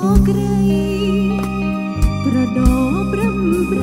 Hãy subscribe cho kênh Ghiền Mì Gõ để không bỏ lỡ những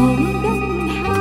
video hấp dẫn.